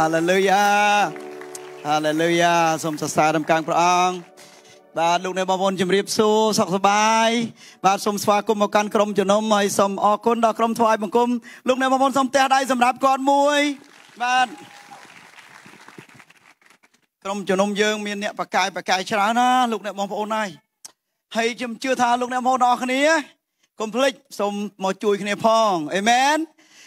ฮาเลลูยาฮาเลลูยาสมศสารดำกลางพระองค์บาดลูกในบาบลจิมรีบสู้สกสบายบาดสมสวากุมการกรมจุนมให้สมออกคนดอกกรมถวายบังคุมลูกในบาบลสมเตะได้สำหรับก่อนมวยบาดกรมจุนมเยืองมีเนี่ยประกายชนะนะลูกในบาบลโอนายให้จิมเชื่อทาลูกในบาบลดอกนี้คอมพลีทสมหมอจุยคนในพองเอเมน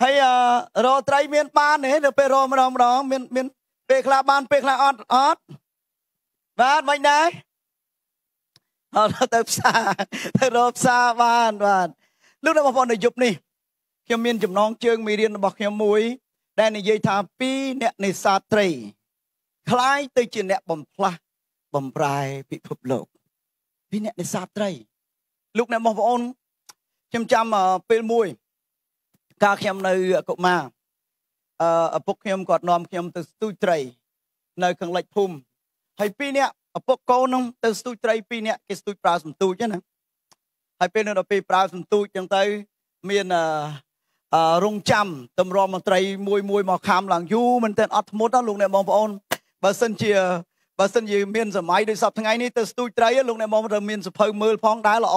ให้โรตรีมีปานเนี่ยเดี๋ยวไปรอมมีเปกลาบานเปกลาอดบาทไม่ได้เราเติบซาบ้านลูกนักบอลพอในยุบนี่เขียนมีนจุ่มน้องเชิงมีเรียนบอกเขียนมวยได้ในเยธาปีเนี่ยในซาตรีคล้ายตัวจีนเนี่ยบ่มปลายพิภพโลกพี่เนี่ยในซาตรีลูกนักบอลพอนจำเป็นมวยกาเขียนในกบมาพวกเขียนกอดนอมเขียนตัวตุ้ยตรีในเครื่องไหลพุ่มให้พี่เนี่ยพวกโกนงเติร์สตูใจปีเนี่ยกิสตูปลาสมตูใช่ไหมให้เป็นเราไปปลาสมตูจังเตยมีนรงจำตำรวจมาไตรมวยหมอคำหลังยูมันเต้นอัดมดนะลุงในมองพอนบาสันเจียมีนสมัยโดยสับทั้งไงนี่เติร์สตูใจลุงในมองเรามีนสะเพยมือพ้องได้ละอ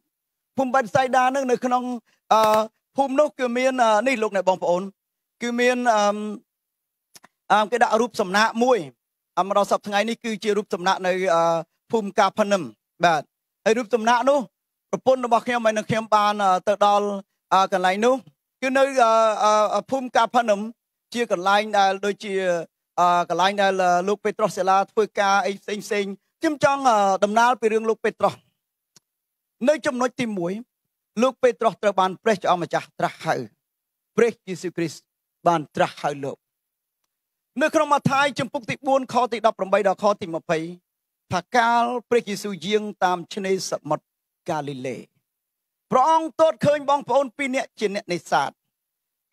ผู้เบสไซดานั่นในครองผู้นกคือเมียนนี่ลูกเนี่ยบองปอนคือเมียนกระดารูปสำนักมวยเราสับทั้งไงนี่คือเจรูปสำนักในภูมิกาพนมแบบไอรูปสำนักนู้นปนระบบเขียมไปนักเขียมปานเติร์ดอลกันไลน์นู้นคือในภูมิกาพนมเชื่อกันไลน์โดยเชื่อกันไลน์ในลูกเปโตรเซลาทวีกาไอเซ็งจิมจังดำน้ำไปเรื่องลูกเปโตรในจำนวนตีมวยลูกเปโตรตระบานเปรชเอามาจากตระหายเปรชยิสุคริสบานตระหายโลกเมื่อครั้งมาไทยจมปุกติบุญคอติดับรำใบดอกคอติมาไปถ้ากาลพระกิสุยิงตามชนิสมดกาลิเลพระองค์ตรวจเคยมองพระองค์ปีเนี่ยจีเนี่ยในศาสตร์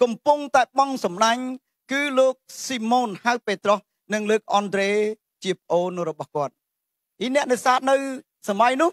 กำปงแต่มองสำนักคือลูกซิมอนฮาเปโตรหนึ่งลูกอันเดรจิปโอนรบกวนอีเนี่ยในศาสตร์ในสมัยนู้น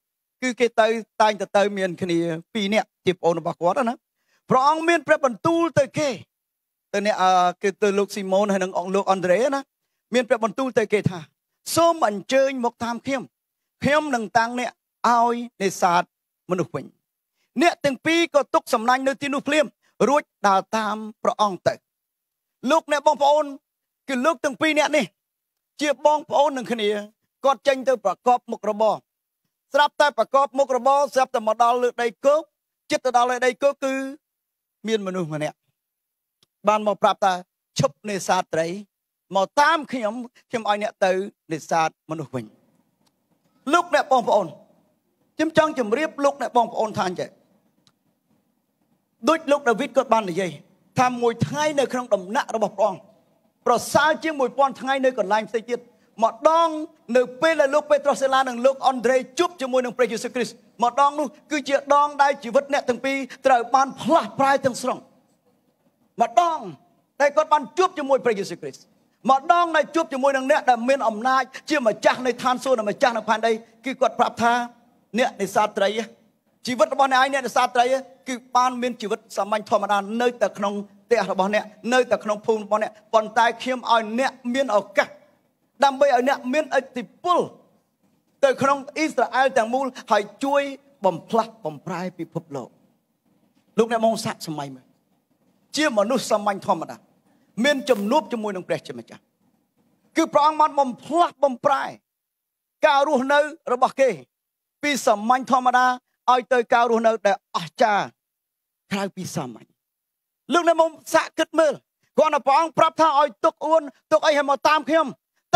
คือเกตตายแต่เตยเมียนคนนี้ปีเนี่ยจีบโอนบักวัดนะเพราะองเมียนแปลบรรทุลเตยเกตเนี่ยเกตลูกซิโมนให้นักองลูกอันเดรนะเมียนแปลบรรทุลเตยเกตาส้มอันเชยมกทำเข้มหนังตังเนี่ยเอาในศาสตร์มนุษย์วิญเนี่ยตั้งปีก็ตกสำนักในที่นุ่มเพียมรู้ดาวตามพระองค์แต่ลูกเนี่ยบองพระองค์คือลูกตั้งปีเนี่ยนี่เจียบบองพระองค์หนึ่งคนนี้ก็จังจะประกอบมกระบอสลับแต่ประกอบมกระบอสลับแต่มาดาวเลยได้ก็จิตแต่ดาวเลยได้ก็คือมีมนุษย์มาเนี่ยบ้านมาปราบตาชุบในศาสตร์ไรมาตามขยมไอเนี่ยเตยในศาสตร์มนุษย์วิญลูกเนี่ยบองพระองค์ chấm trăng chấm riết lúc này bong ôn than chạy đôi lúc David có ban là gì tham mùi thay nơi không đầm nã nó bọc đong rồi sao chứ mùi pon thay nơi còn lành xây tiết mà đong nơi pe là lúc Petrosela nâng lúc Andre chúc cho mùi nâng Pre Jesus Christ mà đong luôn cứ chuyện đong đây chỉ vứt nẹt từng pi trời ban phá prai từng sòng mà đong đây có ban chúc cho mùi Pre Jesus Christ mà đong này chúc cho mùi nâng nẹt là miền ẩm nai chưa mà chắc này than xô là mà chắc là pan đây cứ quật pháp tha nẹt này xa trái chỉ vứt bọn này nẹt xa tráiคือบ้านเมืองชีวิตสามัญธรรมดาเนยแต่ขนมเตะระบเนี่ยเนยแต่ขนมพูนระบเนี่ยปนตายเข้มเอาเนี่ยเมียนเอากะดำไปเอาเนี่ยเมียนไอติปุลแต่ขนมอิสราเอลแต่มูลให้ช่วยบ่มพลักบ่มพลายพิภพโลกลูกในมองสักสมัยมั้ยเชี่ยมนุษย์สามัญธรรมดาเมียนจมนุบจมวยนองเปรตใช่ไหมจ๊ะคือพระองค์มันบ่มพลักบ่มพลายการรู้เนยระบเกปีสามัญธรรมดาเอาเตยการรู้เนยแต่อาจารย์ใครพิสามัยลูกในมุมสะกิดมือก่อนอ่ะป้องปรับท่าอ้อยตกอ้วนตกไอให้มาตามเข้มเต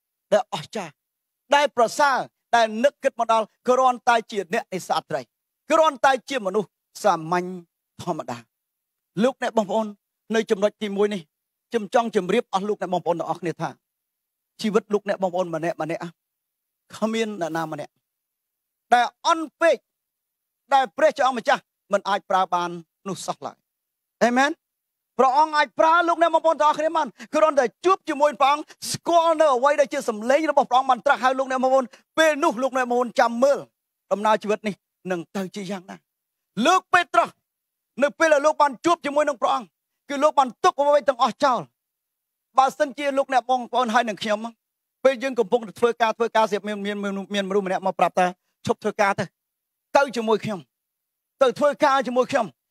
để ở cha đại prasa đại nước kết mà đào koron tai chiết nè để sát trái koron tai chiết mà nu sa manh thầm đà lúc này bom ôn nơi chấm đói tìm mùi này chấm trong chấm riệp ăn lúc này bom ôn ở khné tha chi vứt lúc này bom ôn mà nè không yên là nam mà nè đại on pe đại pre cho ông mà cha mình ai pra ban nu sắc lại amen พระองค์ไอ้พระลูกเนี่ยมาปนต่อขึ้นมันคือตอนแต่จุบจมูกฟังสกอเนอร์ไว้ได้เชื่อสำเร็จแล้วบอกพระองค์มันตรัสให้ลูกเนี่ยมาปนเป็นนุลูกเนี่ยมาปนจำมือดำนาชีวิตนี่หนึ่งเตยจียังนะลูกเปตร์หนึ่งเป็นลูกปันจุบจมูกน้องพระองค์คือลูกปันตกมาไว้ตั้งอ้อเจ้าบาสันเจียลูกเนี่ยปองปอนให้หนึ่งเขียมมั้งเป็นยังกับปงเทวกาเสียเมียนมาดูมันเนี่ยมาปรับตาชกเทวกาเตยจมูกเขียมเตยเทวกาจมูกเขียม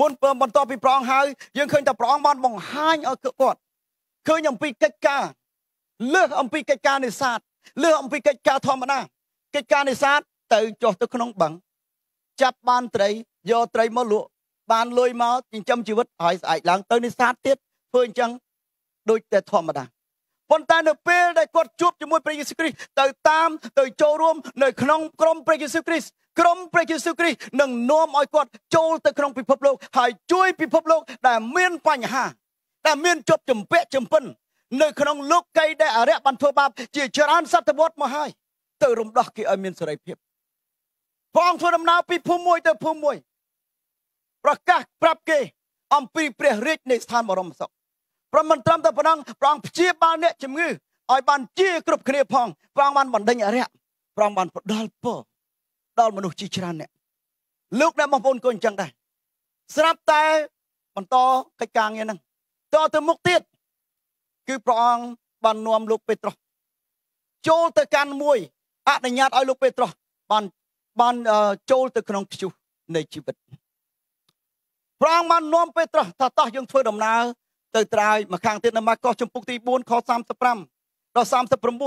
มุนเปิมบนต่อปีปรองหายยังเคยแต่ปรองบ้านมองหายเอาเกิดก่อนเคยยังปีกิจการเลือกอัมปีกิจการในศาสตร์เลือกอัมปีกิจการธรรมนากิจการในศาสตร์แต่จอดตะขนมบังจับบ้านไตรยอไตรมาลุบ้านลอยมาจึงจำชีวิตหายสายหลังเตยในศาสตร์เทียดเพื่อจังโดยแต่ธรรมนาบนใต้เนื้อเปรี้ยได้กดจุบจมูกพระเยซูคริสต์เตยตามเตยโจรวมในขนมกลมพระเยซูคริสต์กรมพระเยซูคริสต์หนึ่งน้อมอ้อยกอดโจลแต่ครองพิภพโลกหายช่วยพิภพโลกแต่เมียนปัญหาแต่เมียนจบจมเปะจมปันในครองโลกไกลได้อาเรียบันเทวบาปจีเจริญสัตว์บดมาให้เตยรมดอกกี่เมียนสลายเพียบฟองทวนน้ำปีพุ่มมวยเตยพุ่มมวยประกาศปรับเกยอัมพีเปรียริกในสถานบรมศพพระมันตรัมแต่พนังพระองค์เชี่ยบานเนี่ยจมงืออ้อยบานเชี่ยกรุบเคลียพองพระองค์มันบันเดงอาเรียพระองค์มันดอลโปดอลมนุษย์จีจรันเนี่ยลูกได้มาปนคนจังได้สนับแต่มันต่อกิจการเงี้ยนั่งต่อเติมมุกเตี้ยคือพระองค์บันนวมลูกเปโตรโจลเตการมวยอาณาญาตอ้อยลูกเปโตรบันโจลเตขนมชิวในชีวิตพระองค์มันนวมเปโตรถ้าต่อยังเฟื่องดำนาเตยตรายมาข้างเตี้ยนมาก็จมปุกตีบุญขอ3 5เรา3 9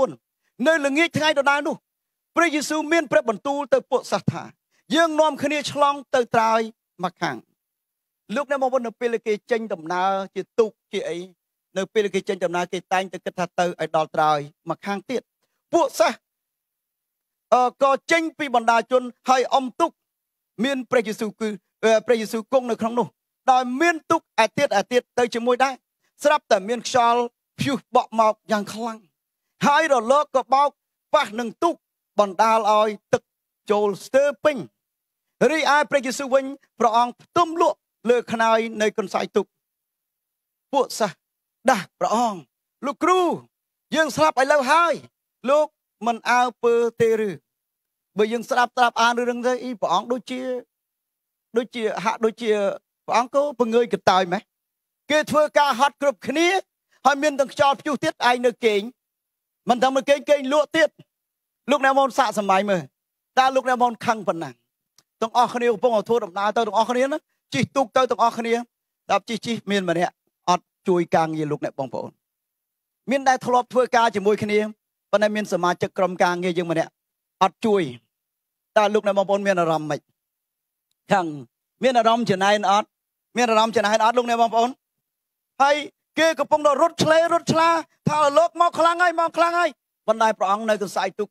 เนยหลงงี้ทั้งไงดนานูพระเยซูเมียนพระบรรทูเตยปวดสัทธายังนอมคณีฉลองเตยตรายมาข้างลูกในมองบนเนเปเลกีเจนดำนาจิตตุกจิไอเนเปเลกีเจนดำนาเกตังเตยกระทัดเตยไอดอลตรายมาข้างเตี้ยปวดซะก็เจนปีบรรดาจนให้อมตุกเมียนพระเยซูคือพระเยซูกงในครั้งนู้นโดยเมียนตุกอาเตียเตยจมวยได้สำหรับแต่เมียนชอลผิวเบาหมอกอย่างคลั่งหายรอเลิกก็เบาปากหนึ่งตุกบรรดาลอยตึกโจลสเตอร์ปิงรีไอพระเยซูวินพระองค์ตุ้มลุกเลือกขนายในคนสายตุก Bộ xa đá bỏ ông Lúc rù Dương sạp ai lâu hai Lúc mình ao bơ tê rư Bởi dương sạp án rư rừng dây Bỏ ông đôi chìa hạ đôi chìa Bỏ ông có bởi người kịch tài mẹ Kê thua ca hót group khả ní Hỏi mình đang cho chú tiết ai nơi kênh Mình thầm mình kênh lụa tiết Lúc nào môn xa xa máy mơ Ta lúc nào môn khăn phần nàng Tông ổ khả ní của bông hồ thua đậm ná Tông ổ khả ní nó Chị tục tới tông ổ khả ní Đạp chị miền mà nè Ất chui càng như lúc này bông bổng Miền đại thô lộp thua ca chỉ mùi khả ní Vẫn này miền sở mà chất cầm càng như dương mà nè Ất chui Ta lúc này mong bổng miền ở rằm mạch Thằng miền ở rằm trở này Ất Miền ở rằm trở này Ất lúc này mong bổng Hay kê cậu bông đó rút chlá Thả ở lốc mong khá ngay Vẫn này bổng này sai tục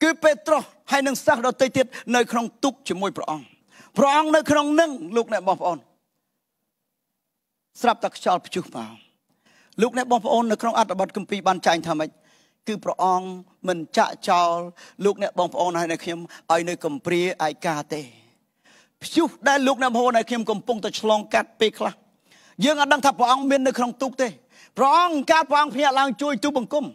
Cứ bê trô Hãy nâng xác đó tây tiết nơi không túc cho môi Bỏng nơi không nâng Lúc này bỏng ổn Srap tạc chào bà chúc vào Lúc này bỏng ổn nơi không át bọt cơm phí bàn chanh thầm ấy Cứ bỏng mình chạy chào Lúc này bỏng ổn hay nơi khiêm Ai nơi cầm brí ai ca tê Chúc đây lúc này bỏng ổn nơi khiêm Cầm bông tạc lòng cát bê khá Dương át đang thập bỏng miên nơi không túc tê Bỏng cát bỏng phía làng chui chú bằng cung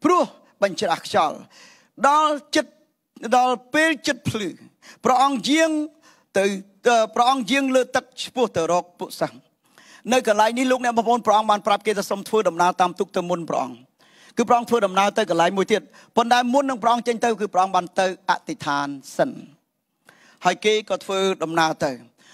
Pruh bánh chất ạc chào Đó chất Đó bê chất phử P'Ong-Giêng lưu tắc bố tờ rốc bố sáng Nơi cả lại ní lúc này mà vốn P'Ong bàn prap kê ta xong thua đầm nào tam túc tờ môn P'Ong Cứ P'Ong thua đầm nào tới cả lại mùi thiệt Bọn đai muốn nâng P'Ong chênh tâu cứ P'Ong bàn tờ ạ tì thàn sân Hai kê có thua đầm nào tới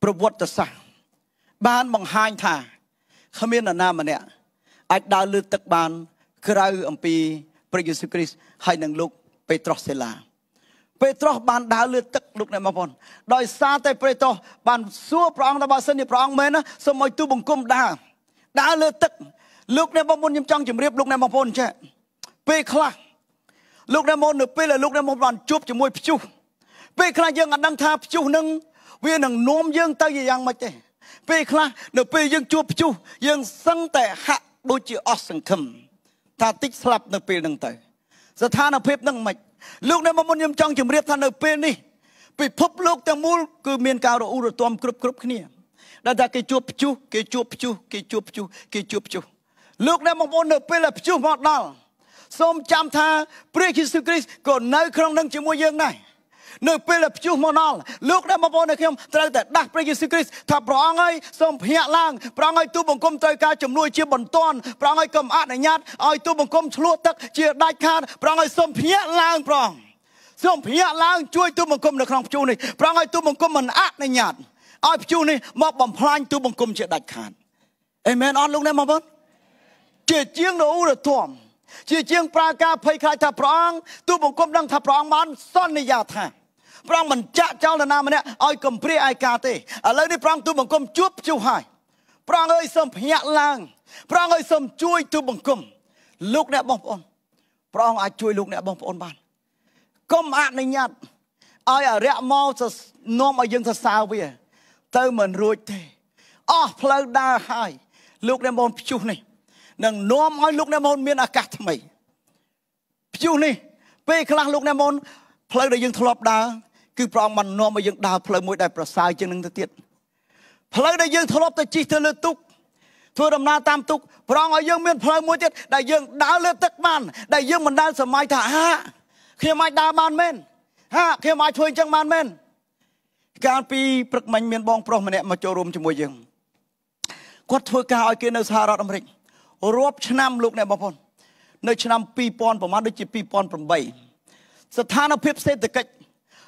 Pro vốt tờ xa. Bạn mong hành thả. Không miền là nam mà nè. Hãy đào lưu tắc bạn. Krau ông Pì Pray Jesus Christ. Hãy nâng lúc Petro sẽ là. Petro ban đá lưỡi tức lúc này mà bọn đòi xa tay Petro ban xua P'Ong là bà sân thì P'Ong mến á xong mọi tư bùng cung đá lưỡi tức lúc này bọn nhầm chăng chìm riêng lúc này mà bọn chè bê khla lúc này bọn nửa bê là lúc này bọn chụp chìm môi chú bê khla dương ảnh đang tha chú nâng viên nâng nôm dương tay gì dàng mà chè bê khla nửa bê dương chụp chú dương sân tệ hạ đôi chữ ớt sân khâm ta tích slap nửa bê nâng tệ giờ tha nửa phép nâng mạch Lúc này mà muốn nhầm chăng chìm riêng thân ở bên đi Vì phúc lúc ta muốn cứ miền cao đồ ưu đồ tùm cướp khá nè Đã ta kê chụp chú Lúc này mà muốn ở bên là chú mọt nào Some chăm tha, Pray Jesus Christ, có nơi không nâng chỉ mua dương này. Nơi bây lập chú môn nông, lúc đó mà bố này không, ta đã đặt Pray Jesus Christ, thả bỏ ngay, xong hẹn làng, bỏ ngay tu bằng công trời ca chùm nuôi chia bẩn toàn, bỏ ngay cầm át này nhát, ai tu bằng công lúa tắc, chia đai khát, bỏ ngay xong hẹn làng bỏ. Xong hẹn làng, chui tu bằng công được không chú này, bỏ ngay tu bằng công mình át này nhát, ai chú này, mà bằng plan tu bằng công chia đai khát. Amen, on lúc này mà bố. Chia chiếng đủ được thuộm. Chia chiếng pra ca phây khai thả bỏ, tu bằng công đang thả bỏ bán, son này giả thả. พระองค์มันจะเจ้าละนามันเนี่ย คือប្រងมันនាំឲ្យយើងដើរផ្លូវមួយដែលប្រសើរជាងនឹងទៅទៀតផ្លូវដែលយើងធ្លាប់តែជិះទៅលើទូកធ្វើដំណើរតាមទូកប្រងឲ្យយើងមានផ្លូវមួយទៀតដែលយើងដើរលើទឹកបានដែលយើងមិនដែលសម័យថាហាខ្ញុំអាចដើរបានមែនហាខ្ញុំអាចធ្វើអញ្ចឹងបានមែនការពីព្រឹកមិញមានបងប្រុសម្នាក់មកចូលរួមជាមួយយើងគាត់ធ្វើការឲ្យគេនៅសហរដ្ឋអាមេរិក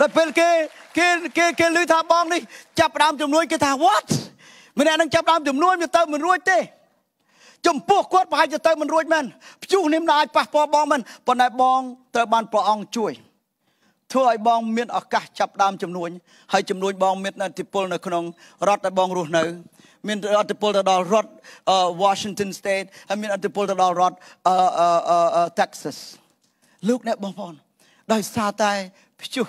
តែពេលគេលឺថាបងនេះចាប់ផ្ដើមចំនួនគេថា មានអត្តពលទៅដល់ រដ្ឋ Washington State ហើយ មាន អត្តពល ទៅដល់ រដ្ឋ Texas លោកអ្នកបងប្អូនដោយសារតែព្យុះ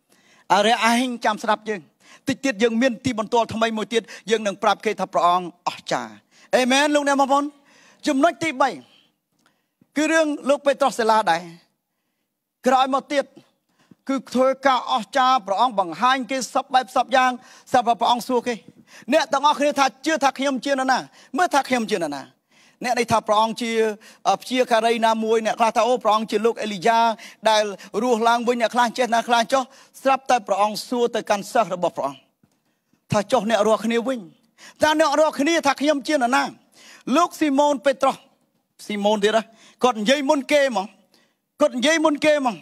អរិយឯងចាំស្ដាប់យើងតិចទៀតយើងមានទីបន្ទាល់ថ្មីមួយទៀតយើងនឹងប្រាប់គេថាព្រះអង្គអស្ចារ្យអេមែនលោកអ្នកបងប្អូនចំណុចទី 3 អ្នកន័យថាព្រះអង្គជាអព្យាការីណាមួយអ្នកខ្លះថាអូព្រះអង្គជាលោកអេលីយ៉ាដែលរស់ឡើងវិញអ្នកខ្លះចេះណាខ្លះចុះស្រាប់តែព្រះអង្គសួរទៅកាន់សិស្សរបស់ព្រះអង្គថាចុះអ្នករស់គ្នាវិញតាអ្នករស់គ្នាថាខ្ញុំជាណាណាលោកស៊ីម៉ូនពេត្រុសស៊ីម៉ូនទៀតហ្នឹងគាត់និយាយមុនគេហ្មង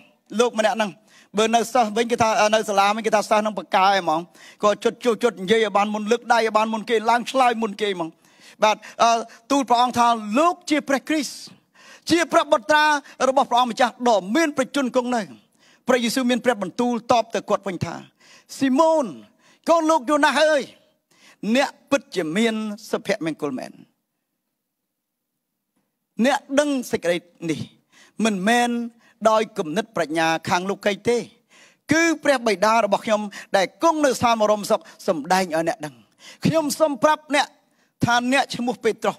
បើនៅសិស្សវិញគេថានៅសាលាមិនគេថាសិស្សនឹងបកាយហ្មងគាត់ជុតជុតជុតនិយាយឲ្យបានមុនលឹកដៃឲ្យបានមុនគេឡើងឆ្លើយមុនគេហ្មងបាទទូលព្រះអង្គថាលោកជាព្រះគ្រីស្ទ chia pha bật ra rồi bỏ phong cha đổ miên phải chôn công này phải Giêsu miên phải bẩn tu top từ quật quanh thả Simon con lục du na hơi nè bứt chỉ miên sập hẹ mình cột mền nè đăng sạch đấy nè mình men đòi cầm nứt phải nhà khang lục cây tê cứ phải bày đa rồi bỏ nhom để công nơi sao mà rôm sập sầm đai ở nè đăng nhom sầm prap nè than nè chém mục Petro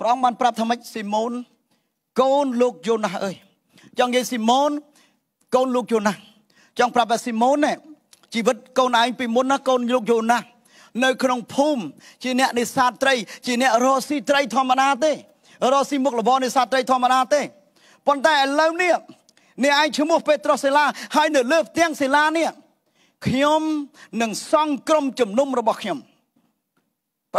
พระองค์มันปราบทำไมซิมอนโกนลูกโยนาเอ้ยจังเยซิมอนโกนลูกโยนาจังปราบซิมอนเนี่ยชีวิตโกนไอ้ปีมอนนะโกนลูกโยนาในขนมพุ่มชีเนี่ยในซาตรีชีเนี่ยโรซีตรีธรรมนาเต้โรซีมุกละบอในซาตรีธรรมนาเต้ปนแต่แล้วเนี่ยในไอ้ชิมุกเปโตรเซลาให้เนื้อเลือดเตียงเซลาเนี่ยขยมหนึ่งซองกลมจุ่มนุ่มระบบขยมพร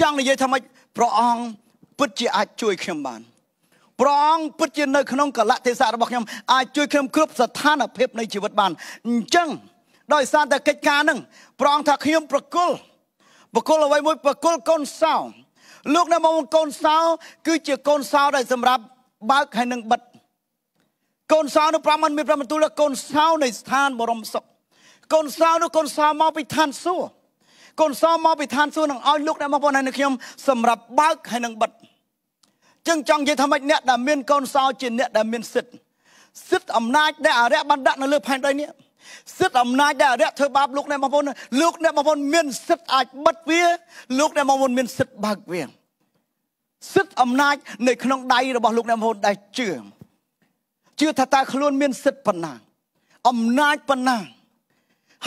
จังในใจทำไมพระองค์พุทธิอาจช่วยเขมบานพระองค์พุทธิในขนมกะละเทศะระบอกยมอาจช่วยเขมครบสถานอภิบในชีวิตบานจังโดยสารแต่กิจการหนึ่งพระองค์ทักเขมประกุลเอาไว้มวยประกุลก้นสาวลูกในมองก้นสาวคือเจอก้นสาวได้สำหรับบ้าให้หนึ่งบัดก้นสาวในพระมันมีพระมันตุลก้นสาวในสถานบรมศพก้นสาวในก้นสาวมาไปทานสู้คนสาวมาไปทานสู้นังอ้อยลูกได้มาปนให้นักยมสำหรับบ้าให้นังบัดจึงจังใจทำไมเนี่ยดำเนินคนสาวจีนเนี่ยดำเนินสิทธิ์อำนาจได้อาเรียบันดาลในเรื่องภายในเนี่ยสิทธิ์อำนาจได้อาเรียเธอบาปลูกได้มาปนลูกได้มาปนเมียนสิทธิ์อาจบัดเวียลูกได้มาปนเมียนสิทธิ์บาปเวียสิทธิ์อำนาจในขนมใดเราบอกลูกได้มาปนได้เชื่อถ้าตาขลุ่นเมียนสิทธิ์ปนนางอำนาจปนนางใ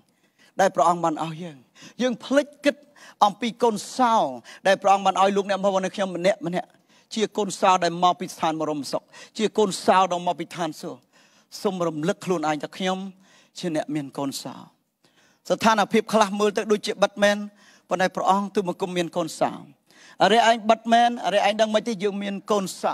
ได้พระองค์มันเอายังพลิกกิดอมปีกนเศร้าได้พระองค์มันเอาลูกเนี่ยพระวันนี้เขามันเนี่ยเชี่ยกนเศร้าได้มาปิธานมารมศกเชี่ยกนเศร้าได้มาปิธานสู้สมรมลึกคลุนอันจะขยมเชี่ยเนี่ยเมียนกนเศร้าสถานอภิบคลามือแต่ดูเจ็บบัดแมนพอได้พระองค์ตัวมันก็เมียนกนเศร้าอะไรอันบัดแมนอะไรอันดังไม่ที่ยังเมียนกนเศร้า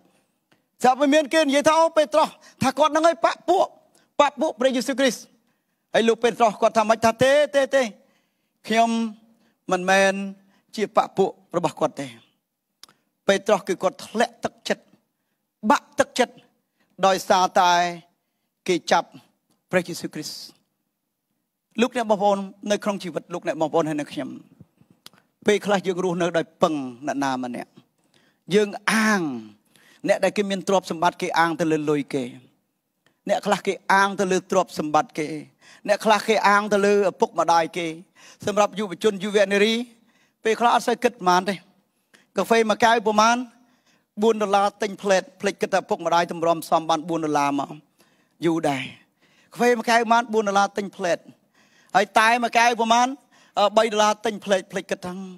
จะไปเมียนเกินยิ่งเท่าเปโตรถ้ากอดนั่งให้ปะปูพระเยซูคริสต์ไอ้ลูกเปโตรกอดทำให้ท่าเตขยมมันแมนจีปะปุประบกกดเตไปตรอกคือกดเละตักจัดบะตักจัดดอยซาตายกิจับพระเยซูคริสต์ลูกเนี่ยมองบนในครองชีวิตลูกเนี่ยมองบนให้นักขยม Bây khá dương rùa nơi đòi bằng nạ nà mà nè. Dương áng. Nẹ đại kì miên trộp xâm bát kì áng ta lưu lùi kì. Nẹ khá kì áng ta lưu trộp xâm bát kì. Nẹ khá kì áng ta lưu ở phúc mà đài kì. Xâm rạp dù vật chôn dù vẹn nè ri. Bây khá sẽ kết màn đi. Cà phê mà kèo bố màn. Buôn đô la tinh phết kết ta phúc mà đài thầm rõm xóm bàn buôn đô la mà. Dù đài. Cà phê mà kèo màn buôn đô la tinh phết. Hãy tay mà kèo bố màn. Bây đô la tinh phết kết thăng.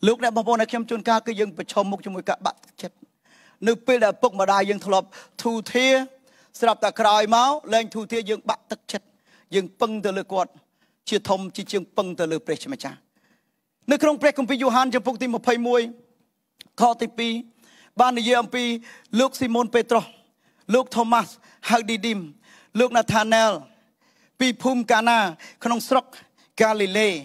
Lúc này bà bố này khiêm chôn ca cứ dân bà chồng mục cho mùi các bạn chết. Nếu bây giờ bốc mà đài dân thọ lập thu thia. Sẽ đập ta khỏi máu lên thu thia dân bạn tất chết. Dân băng từ lưu quạt. Chia thông chi chương băng từ lưu bệnh mà cha. Nếu không bệnh không bị dù hàn cho bốc tìm một phây mùi. Khó tìm bì. Bạn này dân bì lúc Simon Petro. Lúc Thomas hạc đi đìm. Lúc Nathaniel. Bì phùm cả nà. Khăn sọc Galilee.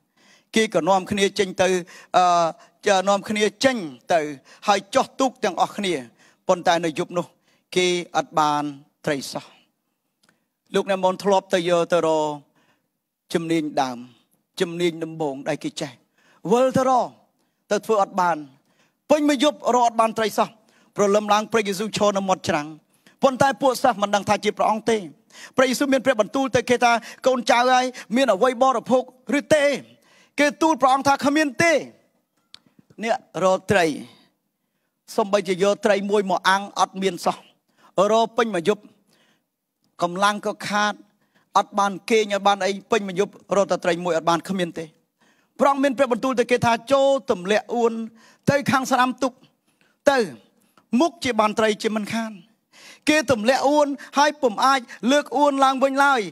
Khi có nóm khá nia chênh từ nóm khá nia chênh từ hai chó túc tiếng ọc khá nia. Bọn ta nơi giúp nụ khi ạch bàn trầy xa. Lúc này môn thô lóp tờ dơ tờ rô chùm ninh đàm chùm ninh đâm bồn đầy kì chè. Vâng tờ rô tờ thua ạch bàn. Bên mới giúp rô ạch bàn trầy xa. Rồi lâm lăng Chúa Giêsu cho nó một chẳng. Bọn ta bộ xa mà đang thả chịp rõ ông tê. Chúa Giêsu miên bật tu tờ kê ta. Con cháu ai miên ở vây bó rập hốc rư tê. Kê tu prong tha khamiên tê. Nè rô trầy. Xong bây giờ dô trầy mùi mò ăn ọt miên xong. Rô pênh mà giúp. Cầm lăng có khát. Ọt bàn kê nhọt bàn ấy pênh mà giúp. Rô ta trầy mùi ọt bàn khamiên tê. Prong miên bệ bần tu tê kê tha chô tùm lẹ uôn. Tây khang xa nam tục. Tây múc chê bàn trầy chê mân khăn. Kê tùm lẹ uôn. Hai pùm ai lược uôn lang vênh lai.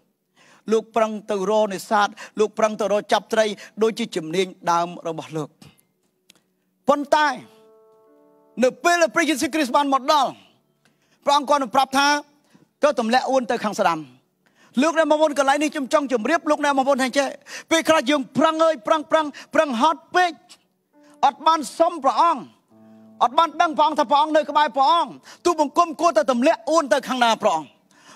Lúc prang tờ rô này sát, lúc prang tờ rô chạp trây, đôi chí chùm niên đàm rồi bỏ lược. Vân tay, nếu bây là Chúa Giêsu Christ ban một đo, prang con prap tha, có tùm lẹ uôn tới kháng xa đàm. Lúc này mà vốn cái lấy này chùm trong chùm riếp, lúc này mà vốn hành chế. Vì khá dương prang ơi, prang hót bếch, ọt ban xóm prang, ọt ban băng prang thà prang nơi cái bài prang. Tu bông cung cô ta tùm lẹ uôn tới kháng nà prang.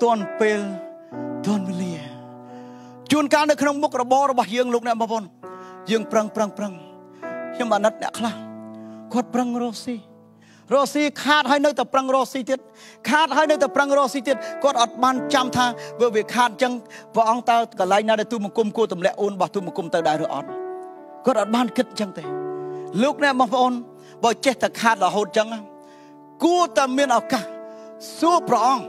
Tuần bèl. Tuần bèl lìa. Chuồn cao nơi khăn mốc rồi bó rồi bạc dương lúc này mà bọn. Dương prang prang prang. Nhưng mà nất nẹ khá. Quật prang rô si. Rô si khát hay nơi tập prang rô si tiết. Khát hay nơi tập prang rô si tiết. Có ọt ban trăm thang. Vừa việc khát chăng. Và ông ta cả lấy nào để tôi một cung cô tầm lẹ ôn. Bảo tôi một cung tao đại rồi ọt. Có ọt ban kích chăng thế. Lúc này mong ôn. Bởi chết thật khát là hôn chăng. Cô tầm miên ọc cả. Số prong.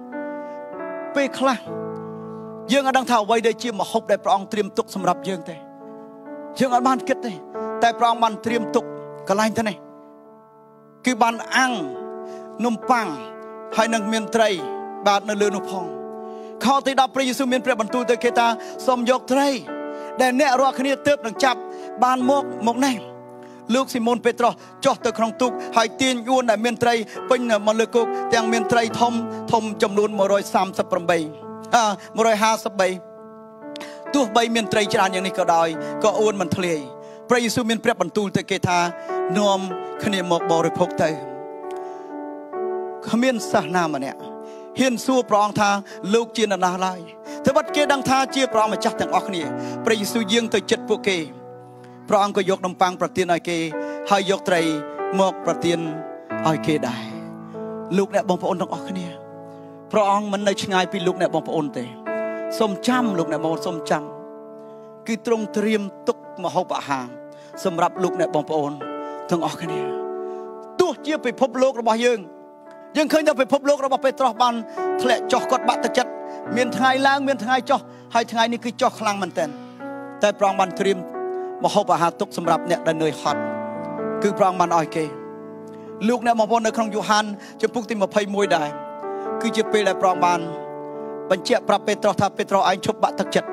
pe khla dương ở đang thảo vay đây chi mà hô đại Prang thêm tục sầm ra dương thế dương ở ban kết đây tại Prang ban thêm tục cái line thế này kia ban ăn nôm pang hai nâng miền tây bạt nơi lừa nộp phong khao tây đáp pray Jesus miền tây bắn tu tới kia ta xóm dọc tây để nẹt roa khné tiếp đằng chập ban mộc mộc này Luke Simon Petro cho tới khung tục hai tiên uôn đại miền tây bên ở mòn lừa cục tiếng miền tây thông thông chấm luôn một rồi sam sập bầm bầy một rồi ha sập bầy tu bầy miền tây chỉ là những này có đòi có uôn mình thề pray Jesus miền tây bắn tu tới kia ta nom khné mộc bò rồi phốc tây khamiên sa nam anh ạ hiền xua Prang tha lục chiên là na lai thế bắt kia đang tha chia Prang mà chắc thằng óc nè Pray Jesus riêng tới chật buộc kê Prang có dọc nằm phang bạc tiền ai kê hai dọc trai một bạc tiền ai kê đại lục nè bông phồn thằng óc nè Prang mình nơi ngay pi lục nè bông phồn tê xôm chăm lục nè bông xôm chăm cứ trong triêm túc mà hậu bạ hàng xâm rập lục nè bông phồn thằng óc nè tuột chia bị phốp lục rồi bao dương nhưng khi ta phải phốp lục đó bà Petro ban thề cho con bạn ta chết miền Thái lang miền Thái cho hai Thái này cứ cho khang mình tên tại Prang ban trim mà hậu bà Hà Túc sầm rập nè là nơi hot cứ Prang ban oi kê lúc nè mà bọn nơi không Giôan chỉ phụng tin mà phay môi đại cứ chỉ pê lại Prang ban bánh chè bà Petro tha Petro anh chụp bạn ta chết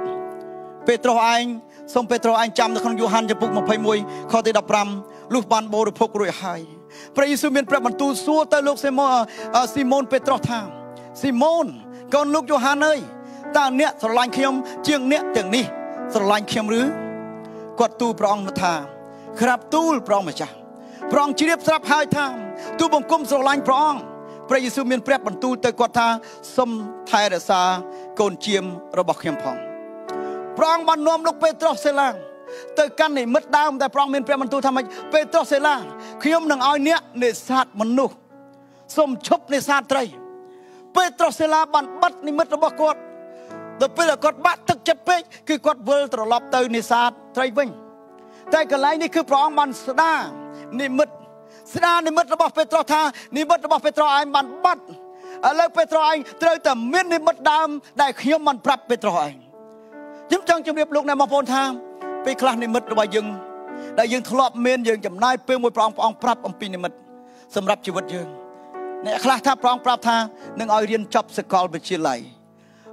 Petro anh xong Petro anh chăm nơi không Giôan chỉ phụng mà phay môi khó tới đập ram lúc ban bồ được phúc rồi hai Pray Jesus miền Pray bắn tu xua tới lúc Simon Petro tha Simon con lúc Giôan ơi ta nẹt sờ lanh khiêm chiêng nẹt tiếng ní sờ lanh khiêm rứ quạt tu Prang mà tha khập tu Prang mà cha Prang chỉ đẹp sập hai tha tu bồng cung sờ lanh Prang Pray Jesus miền Pray bắn tu tới quạt tha xâm Thái Đà Sa cồn chiêm rồi bọc khiêm phong Prang bắn nom lúc Petro xe lang tới căn này mất đau tại Prang miền Pray bắn tu tham mạch Petro xe lang khi ông nâng ai nẹ nè sát mần nụ xông chốc nè sát trời Petro sẽ là bản bắt nè mất ra bọc cốt Đợt bây là con bắt thức chất bếch khi con vơ trở lọc tới nè sát trái vinh. Tại cả lấy này cứ bóng bằng sơ đa nè mứt. Sơ đa nè mứt ra bọc Petro tha nè mứt ra bọc Petro anh bằng bắt. Ở lời Petro anh trời tầm miên nè mứt đam đại khiếm bằng bạc Petro anh. Chúng chẳng chấm điệp lúc này mà phôn tha vì khá nè mứt ra bà dừng. Đại dừng thọ lọc miên dừng chấm nay bê mùi bóng bóng bạc ông pin nè mứt. Xâm rắp chì vật dừng. Nè khá tha bóng bạc tha nâng ai riêng chọc sẽ có về chia lại.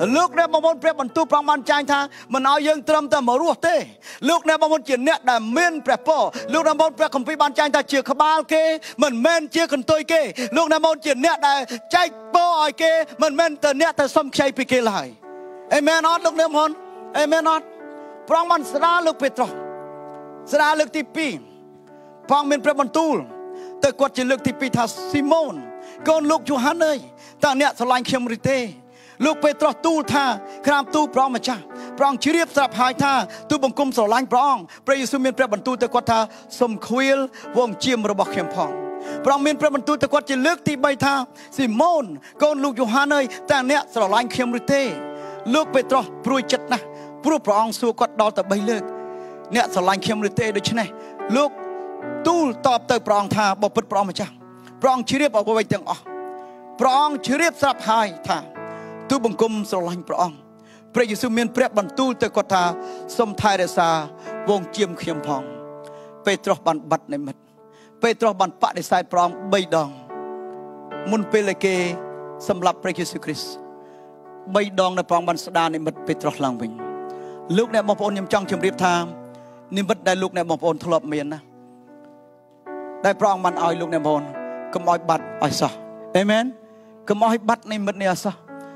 lúc này mà món prep bản tu bằng bàn chai tha, mình nói riêng trâm ta mà rùa tê, lúc này mà món chuyện nè đã men prep po, lúc này món prep không phải bàn chai ta chưa khá bao kê, mình men chưa cần tôi kê, lúc này món chuyện nè đã chạy bò kê, mình men từ nè từ xong chạy bị kê lại. Amen not look them on. Amen not. Prong man sra look Petro. Sra look tipi. Prong men prep man tool. Te quật chỉ look tipi tha Simon. Con look Johan ơi. Ta nẹt sờ lanh khiêm rite. Look Petro tool tha. Kham tool prong mà cha. Prong chỉ riết sập hai tha. Tool bằng cung sờ lanh prong. Pray Jesus men prep man tool te quật tha. Som khuyel vong chiêm rồi bọc khiêm phong. Prong men prep man tool te quật chỉ look tipi tha Simon. Con look Johan ơi. Ta nẹt sờ lanh khiêm rite. Lúc Petro bùi chất nè, bùi prong xua quát đo tập bay lược. Nè sở lành khiêm rửa tê được chứ này. Lúc tu tập tới prong tha bỏ bật prong mà chăng. Prong chí riêp ở vô vây tiếng ọ. Prong chí riêp sạp hai tha. Tu bằng cung sở lành prong. Pray Jesus miên prep bằng tu tới quát tha. Xông thai rẻ xa vông chiêm khiêm phong. Petro bàn bật này mật. Petro bàn bạc để sai prong bay đòn. Môn bê lê kê xâm lập Pray Jesus Christ. Bây đòn là phong ban sada niệm bật Petro lang vinh. Lúc này mong ôn nhầm trăng chìm riệp tham niệm bật đại lúc này mong ôn thọp miền na. Đại phong ban oi lúc này mong cầm oi bật oi sa. Amen. Cầm oi bật niệm bật nia sa.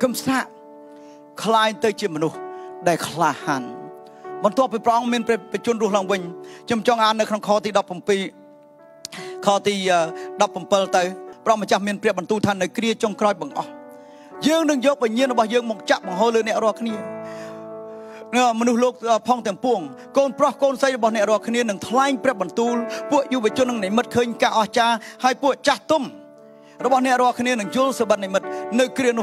cầm sạ, khải tới chuyện manu đại khả hàn, bọn tôi bị prong men bị chôn ruộng lòng bình, chấm trong ăn nơi khang kho ti đập bầm pi, kho ti đập bầm pel tới. Prong mà chạm miền Việt bản tu thành nơi kia trong cõi bằng ọ, dương đừng dốc bởi nhiên nó bảo dương mọc chạm bằng hơi lên nẹo rồi kia, nè manu lục phong tèm puồng, con pro con say bảo nẹo rồi kia đừng thay Việt bản tu, buộc yêu về chôn đừng nảy mất khơi cả ọ cha, hai buộc chặt tum, nó bảo nẹo rồi kia đừng chôn sự bận nảy mất nơi kia nô,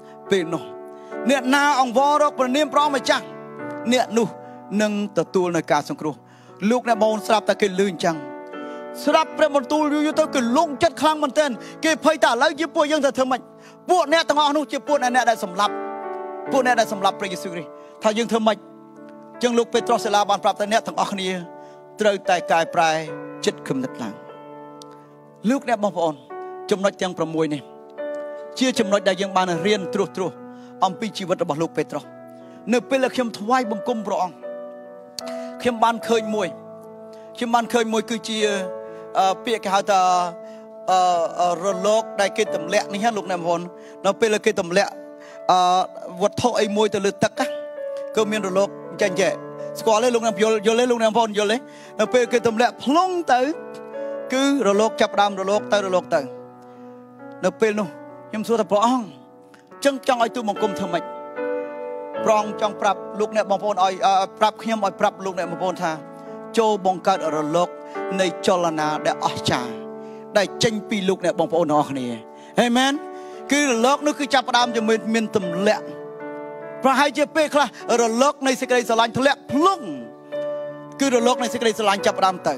về nổ nẹt na ông vò đó còn niêm prao mà cha nẹt nu nâng tờ tu nơi cá sông cru lúc này bọn sạp ta kêu lươn chăng sạp Pred Bản Tù lưu tôi kêu lung chất khang mình tên kêu phơi ta lấy chiếc bùa dân ta thơm mạnh bùa nè ta ngon luôn chiếc bùa nè đã sầm lấp bùa nè đã sầm lấp Pred Jesus tha dân thơm mạnh chừng lúc Petro sẽ la bàn prap ta nè thằng ông kia trời tài cài prai chất khum nứt lăng lúc này bọn chấm nói tiếng promui này chia chấm nói đại dân ban riêng tru ông pi chi vật ở lúc Petro nửa bên là khiêm thoái bằng cung rong khiêm ban khơi môi cứ chia bịa cái hạt rồi lót đại cây tầm lẹ này hết lúc này hồn nó bịa là cây tầm lẹ vật thô ấy môi từ lượt tắc á cơ miên rồi lót chanh chẽ có lấy lúc này vô lấy lúc này hồn vô lấy nó bịa cây tầm lẹ plong tới cứ rồi lót chập đam rồi lót tới nó bịa luôn khiêm số thập bóng chân trong ai tu mong cung thơm mạnh prong trong prap lúc này bong phôn oi prap khiêm oi prap lúc này bong phôn tha châu bong cát ở rồi lộc này cho là na để ở trà đại tranh pi lúc này bong phôn nó này amen Cứ lợp nó cứ chắp đam cho mình tầm lẹ. Và hai chế bê khá là lợp này sẽ gây ra lạnh thật lẹ plung. Cứ lợp này sẽ gây ra lạnh chắp đam tầng.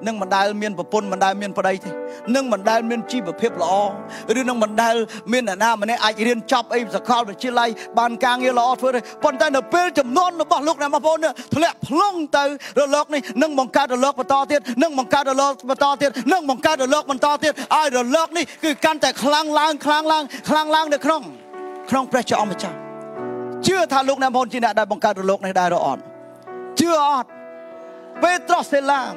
Nhưng mà đài miền vào bồn, mình đài miền vào đây. Nhưng mà đài miền chi vào phép lọ. Rồi nhưng mà đài miền ở nào mà này ai riêng chọc ấy giờ khao để chia lây. Bàn càng nghe lọ thôi. Bọn ta nở bê chấm nôn nó bỏ lúc này mà bồn. Thật lẹp lông tới. Rồi lúc này nâng bằng ca rồi lúc mà to tiết. Nâng bằng ca rồi lúc mà to tiết. Nâng bằng ca rồi lúc mà to tiết. Ai rồi lúc này cứ căn tại khlang lang được không? Không phải cho ông mà chẳng. Chưa thả lúc này mà bồn chỉ nãy đài bằng ca rồi lúc này đài rồi ọt. Chưa ọt. Petros sẽ làm.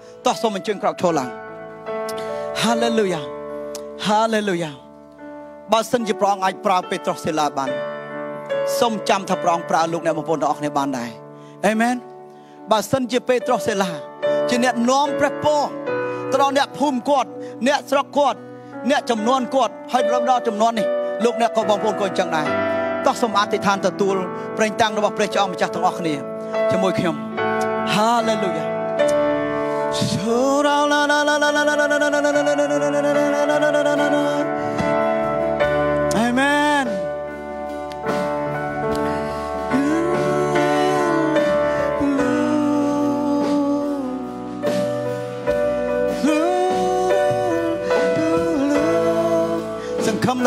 to xôm mình chân cào cho lằng Hallelujah Hallelujah បើ សិន ជា ព្រះអង្គ អាច ប្រើ Petros Sela បាន សូម ចាំ ថា ព្រះអង្គ ប្រើ លោក អ្នក បងប្អូន ទាំង អស់ គ្នា បាន ដែរ Amen បើ សិន ជា Petros Sela ជា អ្នក នាំ ព្រះពរ ត្រង់ អ្នក ភូមិ គាត់ អ្នក ស្រុក គាត់ អ្នក ចំនួន គាត់ ហើយ រំដោះ ចំនួន នេះ លោក អ្នក ក៏ បងប្អូន ក៏ អញ្ចឹង ដែរ តោះ សូម អធិដ្ឋាន ទទួល ប្រេងតាំង របស់ ព្រះ ជា អង្គ ម្ចាស់ ទាំង អស់ គ្នា ជាមួយ ខ្ញុំ Hallelujah Amen. Sừng khâm lại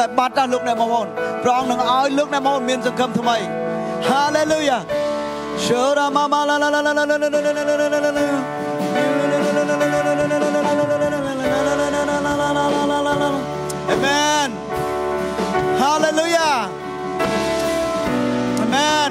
bắt ra lúc này mà môn. Rong đừng ơi lúc này môn miên sừng khâm thưa mày. Hallelujah. Shura mama la la la la la la la la. Amen. Hallelujah. Amen.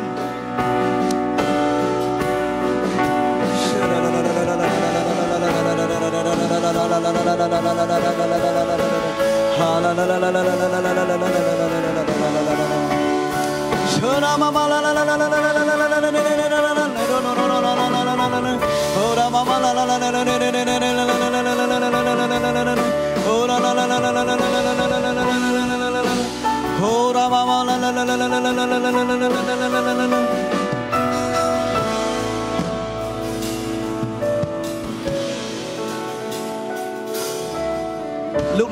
Lúc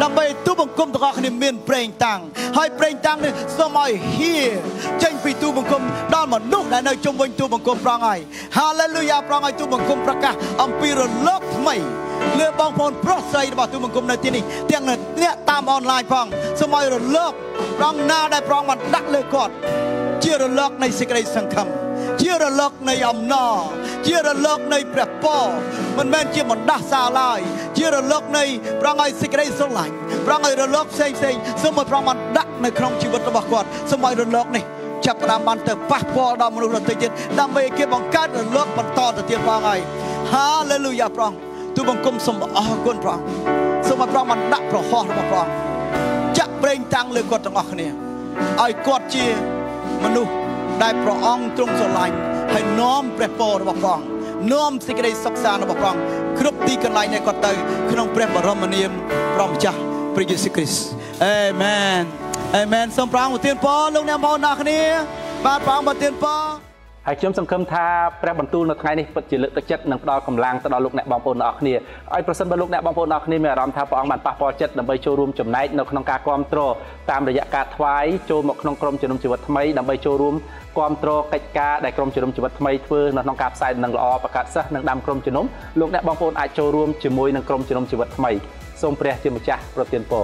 Đâm bây tu bằng cung tỏa khá miền bệnh tăng. Hai bệnh tăng này xong rồi here. Chênh phí tu bằng cung đo mà nụ lại nơi chung vinh tu bằng cung prang ai. Hallelujah prang ai tu bằng cung prang ca. Âm phí rồi lớp mây. Lê bóng phôn pró xây bảo tu bằng cung nơi tiên này. Tiếng này nét tam online prang. Xong rồi lớp prang na đại prang mà đắc lê cột. เชื่อระลอกในสิกรสังคมเชื่อระลอกในอำนาจเชื่อระลอกในประปอมันแม่นเชื่อมันด่าซาลายเชื่อระลอกในประไงสิกรสลายประไงระลอกเซ็งเซ็งสมัยประมันดักในครองชีวิตระบกวดสมัยระลอกนี่จับประมันเตะปักพอดามรุลติจิตดามเบเก็บบังการระลอกมันต่อตะเทียนประไงฮาเลลูยาประตุบังคมสมอกุนประสมัยประมันดักประหอระประจับเปล่งจังเลยกดต่างกันเนี่ยไอ้กดจีมนุษย์ได้ประองตรงสลายให้น้อมเปรโปรบักรองน้อมสิกระสักษาบักรองครบตีกันลายในกอดเตยขนมเปรบรมเนียมพร้อมจ้าพระเยซูคริสต์เอเมนเอเมนสมปรางมาเตียนปอลงแนวเบาหนักนี้บาดปรางมาเตียนปอหากชมสังคมทาแปรบันตูนไงนี่ปัจจุบันตะเจ็ดนังปลอกำลังตลอดลูกแหนบองปนออกนี่ไอ้ประสบลูกแหนบองปนออกนี่เมื่อรำทาปองมันปะปอเจ็ดนำไปโชว์รูมจมไนนกนกกาความโตตามระยะการทวายโจมกนกกรมจมจิวัตทำไมนำไปโชว์รูมความโตกิจการได้กรมจมจิวัตทำไมเพื่อนนกกาบใส่นังอประกาศซะนังดำกรมจมลูกแหนบองปนไอโชว์รูมจมวยนังกรมจมจิวัตทำไมทรงเปรียบเทียมจ้าโปรตีนโป